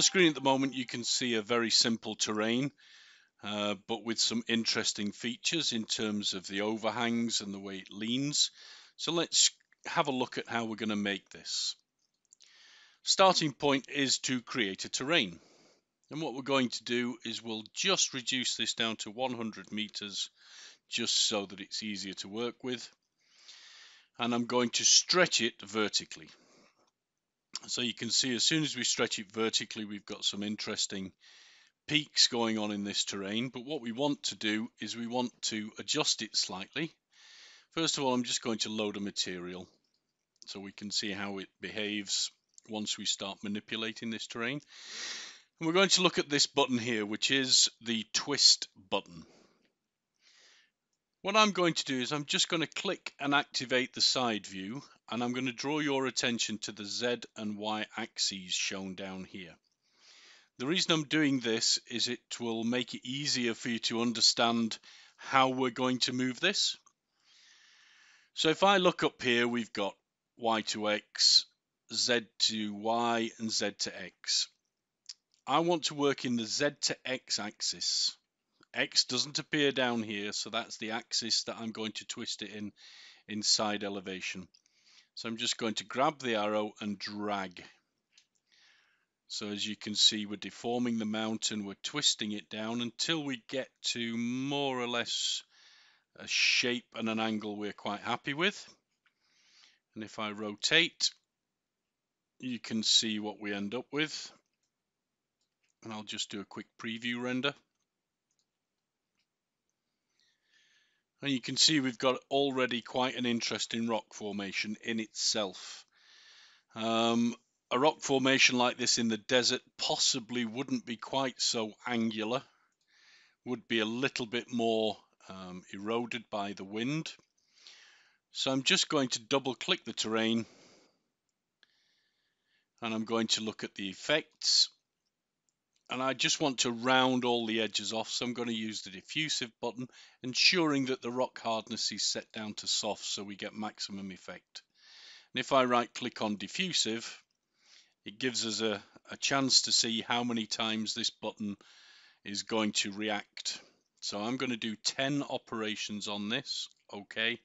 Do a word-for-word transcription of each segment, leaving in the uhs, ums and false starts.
the screen at the moment you can see a very simple terrain, uh, but with some interesting features in terms of the overhangs and the way it leans. So let's have a look at how we're going to make this. Starting point is to create a terrain, and what we're going to do is we'll just reduce this down to one hundred meters just so that it's easier to work with, and I'm going to stretch it vertically. So you can see as soon as we stretch it vertically, we've got some interesting peaks going on in this terrain, but what we want to do is we want to adjust it slightly. First of all, I'm just going to load a material so we can see how it behaves once we start manipulating this terrain. And we're going to look at this button here, which is the twist button. What I'm going to do is I'm just going to click and activate the side view, and I'm going to draw your attention to the Z and Y axes shown down here. The reason I'm doing this is it will make it easier for you to understand how we're going to move this. So if I look up here, we've got Y to X, Z to Y and Z to X. I want to work in the Z to X axis. X doesn't appear down here, so that's the axis that I'm going to twist it in inside elevation. So I'm just going to grab the arrow and drag. So as you can see, we're deforming the mountain, we're twisting it down until we get to more or less a shape and an angle we're quite happy with. And if I rotate, you can see what we end up with. And I'll just do a quick preview render. And you can see we've got already quite an interesting rock formation in itself. Um, a rock formation like this in the desert possibly wouldn't be quite so angular, would be a little bit more um, eroded by the wind. So I'm just going to double click the terrain, and I'm going to look at the effects, and I just want to round all the edges off, so I'm going to use the diffusive button, ensuring that the rock hardness is set down to soft so we get maximum effect. And if I right click on diffusive, it gives us a, a chance to see how many times this button is going to react. So I'm going to do ten operations on this, okay,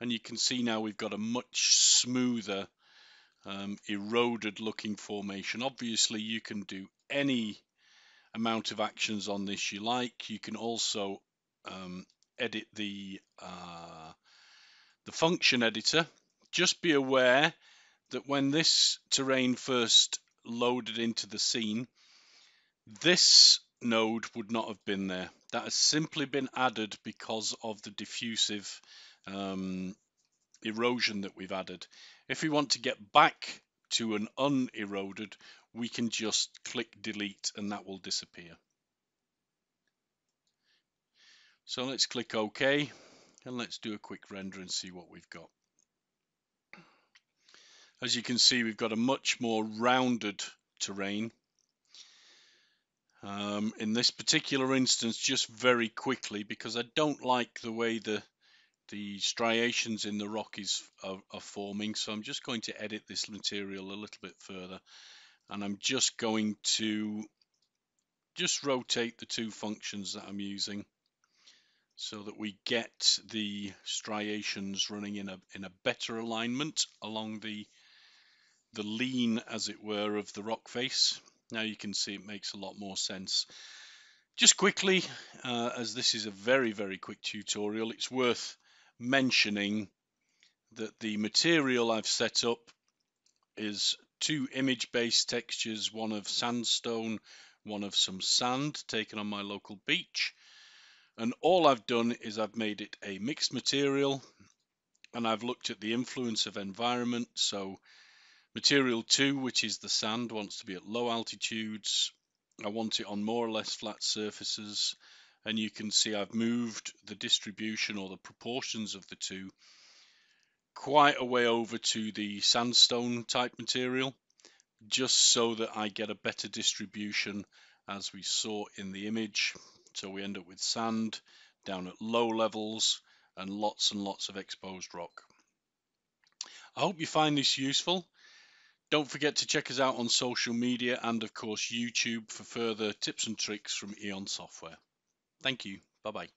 and you can see now we've got a much smoother um, eroded looking formation. Obviously you can do any amount of actions on this you like. You can also um, edit the uh, the function editor. Just be aware that when this terrain first loaded into the scene, this node would not have been there. That has simply been added because of the diffusive um, erosion that we've added. If we want to get back to an uneroded, we can just click delete and that will disappear. So let's click OK and let's do a quick render and see what we've got. As you can see, we've got a much more rounded terrain. Um, in this particular instance, just very quickly, because I don't like the way the the striations in the rock is, are, are forming, so I'm just going to edit this material a little bit further, and I'm just going to just rotate the two functions that I'm using so that we get the striations running in a, in a better alignment along the, the lean, as it were, of the rock face. Now you can see it makes a lot more sense. Just quickly, uh, as this is a very, very quick tutorial, it's worth mentioning that the material I've set up is two image based textures, one of sandstone, one of some sand taken on my local beach, and all I've done is I've made it a mixed material, and I've looked at the influence of environment. So material two, which is the sand, wants to be at low altitudes. I want it on more or less flat surfaces. And you can see I've moved the distribution or the proportions of the two quite a way over to the sandstone type material, just so that I get a better distribution as we saw in the image. So we end up with sand down at low levels and lots and lots of exposed rock. I hope you find this useful. Don't forget to check us out on social media and of course YouTube for further tips and tricks from e-on Software. Thank you. Bye-bye.